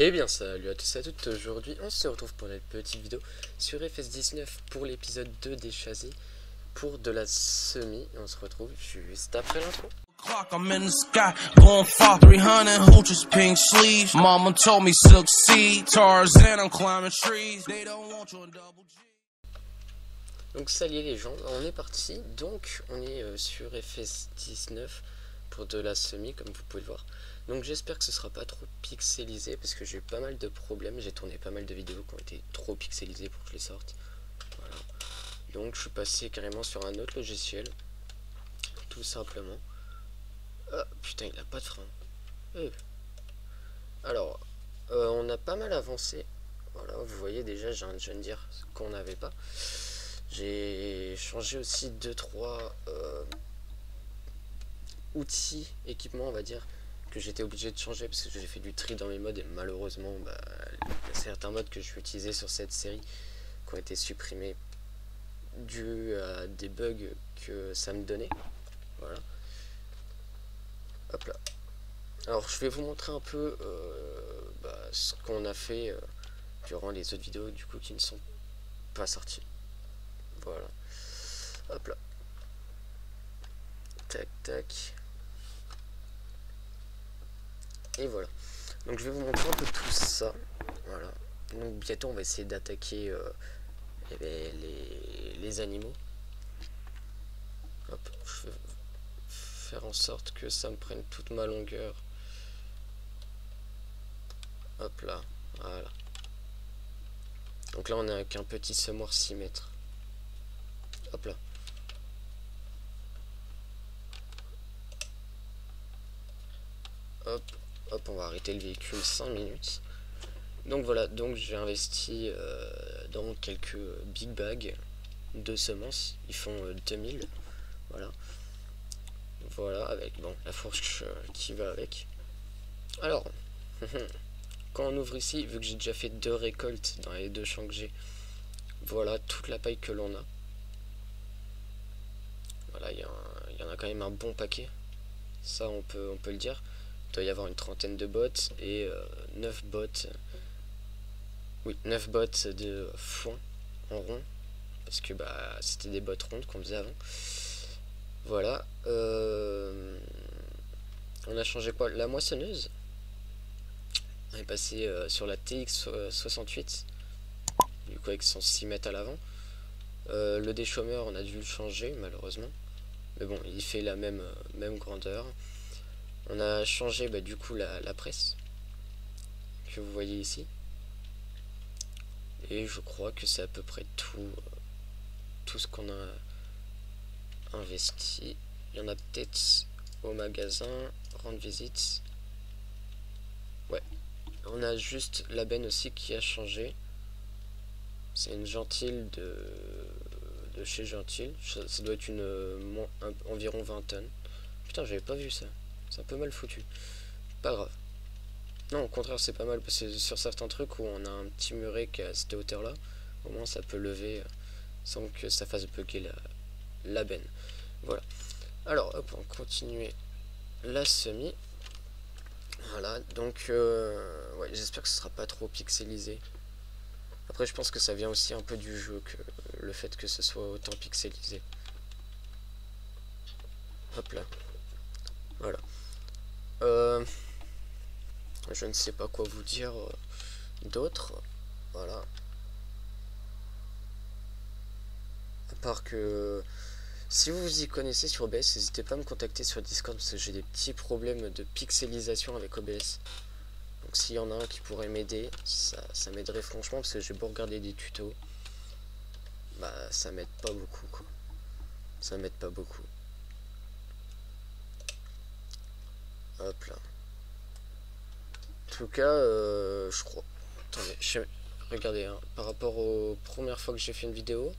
Eh bien salut à tous et à toutes, aujourd'hui on se retrouve pour une petite vidéo sur FS19 pour l'épisode 2 des Chazet pour de la semis. On se retrouve juste après l'intro. Donc salut les gens, on est parti, donc on est sur FS19 pour de la semis comme vous pouvez le voir. Donc j'espère que ce sera pas trop pixelisé parce que j'ai eu pas mal de problèmes, j'ai tourné pas mal de vidéos qui ont été trop pixelisées pour que je les sorte. Voilà. Donc je suis passé carrément sur un autre logiciel. Tout simplement. Ah putain, il a pas de frein. Alors, on a pas mal avancé. Voilà, vous voyez déjà, j'ai un John Deere qu'on n'avait pas. J'ai changé aussi 2-3 outils, équipements on va dire. J'étais obligé de changer parce que j'ai fait du tri dans mes modes et malheureusement certains modes que je utilisais sur cette série qui ont été supprimés dû à des bugs que ça me donnait. Voilà. Hop là. Alors je vais vous montrer un peu ce qu'on a fait durant les autres vidéos du coup qui ne sont pas sorties. Voilà. Hop là. Tac tac. Et voilà, donc je vais vous montrer un peu tout ça. Voilà, donc bientôt on va essayer d'attaquer les animaux. Hop, je vais faire en sorte que ça me prenne toute ma longueur. Hop là, voilà. Donc là on a qu'un petit semoir 6 mètres. Hop là. Hop. Hop, on va arrêter le véhicule 5 minutes. Donc voilà, donc j'ai investi dans quelques big bags de semences. Ils font 2000. Voilà. Voilà, avec bon la fourche qui va avec. Alors, quand on ouvre ici, vu que j'ai déjà fait 2 récoltes dans les 2 champs que j'ai, voilà toute la paille que l'on a. Voilà, il y en a quand même un bon paquet. Ça, on peut le dire. Il doit y avoir une trentaine de bottes et 9 bottes. Oui, 9 bottes de foin en rond. Parce que bah c'était des bottes rondes qu'on faisait avant. Voilà. On a changé quoi? La moissonneuse. On est passé sur la TX68. Du coup avec son 6 mètres à l'avant. Le déchaumeur on a dû le changer malheureusement. Mais bon, il fait la même grandeur. On a changé du coup la presse que vous voyez ici. Et je crois que c'est à peu près tout ce qu'on a investi. Il y en a peut-être au magasin, rendre visite. Ouais. On a juste la benne aussi qui a changé. C'est une Gentil de chez Gentil. Ça doit être environ 20 tonnes. Putain, j'avais pas vu ça. C'est un peu mal foutu. Pas grave. Non, au contraire, c'est pas mal parce que sur certains trucs où on a un petit muret qui est à cette hauteur-là, au moins ça peut lever sans que ça fasse bugger la benne. Voilà. Alors, hop, on continue la semis. Voilà, donc ouais, j'espère que ce sera pas trop pixelisé. Après, je pense que ça vient aussi un peu du jeu, le fait que ce soit autant pixelisé. Hop là. Voilà. Je ne sais pas quoi vous dire d'autre. Voilà. À part que si vous vous y connaissez sur OBS, n'hésitez pas à me contacter sur Discord parce que j'ai des petits problèmes de pixelisation avec OBS. Donc s'il y en a un qui pourrait m'aider, ça m'aiderait franchement parce que j'ai beau regarder des tutos. Bah ça m'aide pas beaucoup quoi. Ça m'aide pas beaucoup. Hop là. En tout cas, je crois. Attendez, regardez, hein, par rapport aux premières fois que j'ai fait une vidéo,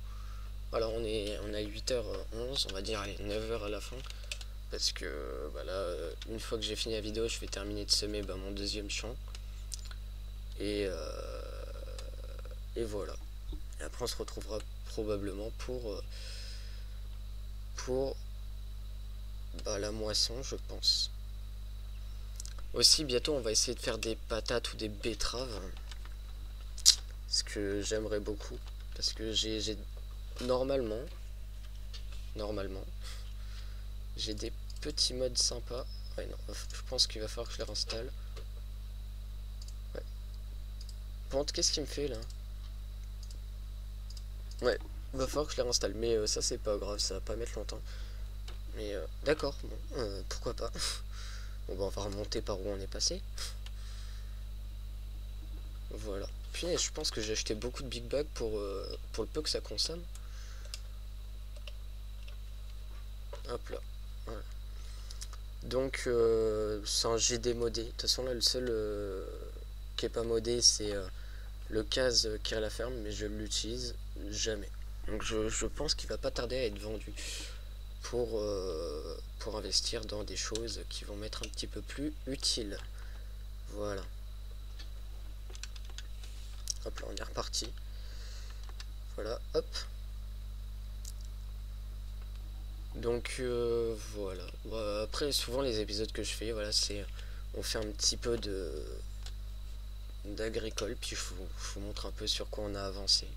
alors on a 8h11, on va dire allez, 9h à la fin, parce que bah là, une fois que j'ai fini la vidéo, je vais terminer de semer mon deuxième champ. Et voilà. Et après, on se retrouvera probablement pour la moisson, je pense. Aussi, bientôt, on va essayer de faire des patates ou des betteraves. Ce que j'aimerais beaucoup. Parce que j'ai... Normalement, j'ai des petits modes sympas. Ouais, non, je pense qu'il va falloir que je les réinstalle. Ouais. Pente, qu'est-ce qu'il me fait, là? Ouais, il va falloir que je les réinstalle. Mais ça, c'est pas grave, ça va pas mettre longtemps. Mais d'accord, bon, pourquoi pas. Bon, bah, on va remonter par où on est passé. Voilà. Puis, je pense que j'ai acheté beaucoup de Big Bag pour le peu que ça consomme. Hop là, voilà. Donc, c'est un GD modé. De toute façon, là, le seul qui est pas modé, c'est le Caz qui est à la ferme, mais je l'utilise jamais. Donc, je pense qu'il va pas tarder à être vendu pour investir dans des choses qui vont m'être un petit peu plus utiles. Voilà. Hop là, on est reparti. Voilà, hop. Donc voilà. Bon, après, souvent les épisodes que je fais, voilà, c'est on fait un petit peu de d'agricole, puis je vous montre un peu sur quoi on a avancé.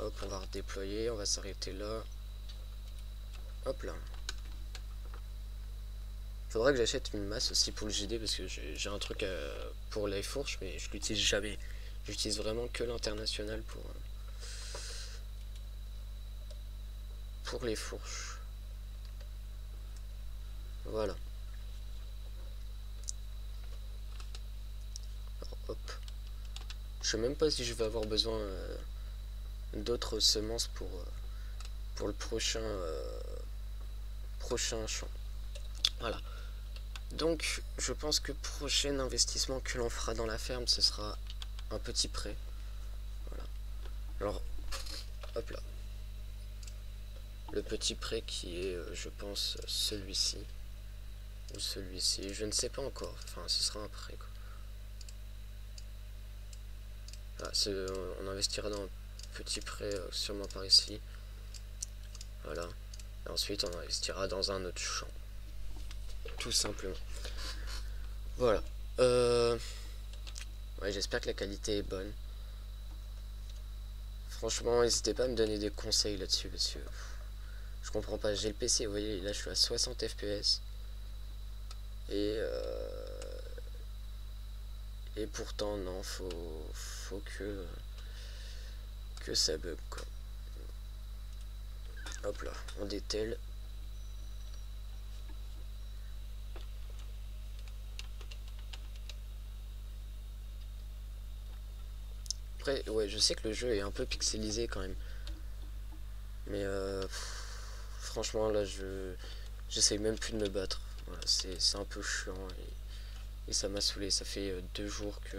Hop, on va redéployer, on va s'arrêter là. Hop là. Faudrait que j'achète une masse aussi pour le GD, parce que j'ai un truc pour les fourches, mais je l'utilise jamais. J'utilise vraiment que l'international pour les fourches. Voilà. Alors, hop. Je sais même pas si je vais avoir besoin d'autres semences pour le prochain champ. Voilà. Donc je pense que prochain investissement que l'on fera dans la ferme, ce sera un petit prêt. Voilà. Alors hop là. Le petit prêt qui est, je pense, celui-ci ou celui-ci, je ne sais pas encore. Enfin, ce sera un prêt, quoi. Voilà, on investira dans un petit prêt sûrement par ici. Voilà. Et ensuite, on investira dans un autre champ. Tout simplement. Voilà. Ouais, j'espère que la qualité est bonne. Franchement, n'hésitez pas à me donner des conseils là-dessus, parce que je comprends pas. J'ai le PC, vous voyez, là je suis à 60 FPS. Et pourtant, non, faut que ça bug, quoi. Hop là, on dételle. Après, ouais, je sais que le jeu est un peu pixelisé quand même. Mais franchement, là, j'essaye même plus de me battre. Voilà, c'est un peu chiant et ça m'a saoulé. Ça fait 2 jours que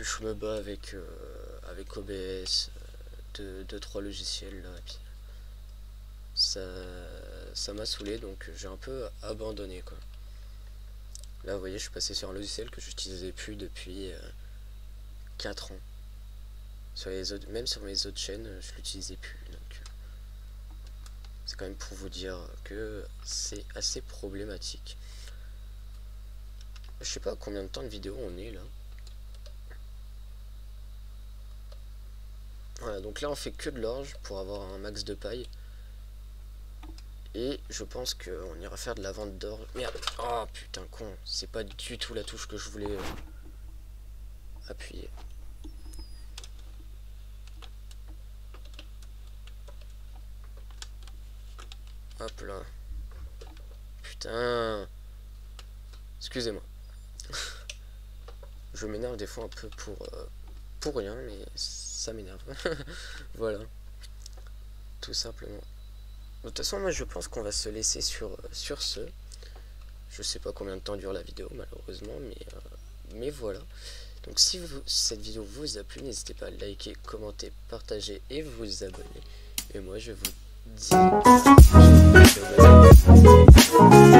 je me bats avec OBS. 2-3 logiciels là, et puis ça m'a saoulé, donc j'ai un peu abandonné, quoi. Là vous voyez, je suis passé sur un logiciel que j'utilisais plus depuis 4 ans. Sur les autres, même sur mes autres chaînes, je l'utilisais plus, donc c'est quand même pour vous dire que c'est assez problématique. Je sais pas combien de temps de vidéo on est là. Voilà, donc là on fait que de l'orge pour avoir un max de paille. Et je pense qu'on ira faire de la vente d'orge. Merde, oh putain, con, c'est pas du tout la touche que je voulais appuyer. Hop là. Putain. Excusez-moi. Je m'énerve des fois un peu pour rien, mais ça m'énerve. Voilà, tout simplement. De toute façon, moi je pense qu'on va se laisser sur ce. Je sais pas combien de temps dure la vidéo, malheureusement, mais voilà. Donc si cette vidéo vous a plu, n'hésitez pas à liker, commenter, partager et vous abonner. Et moi je vous dis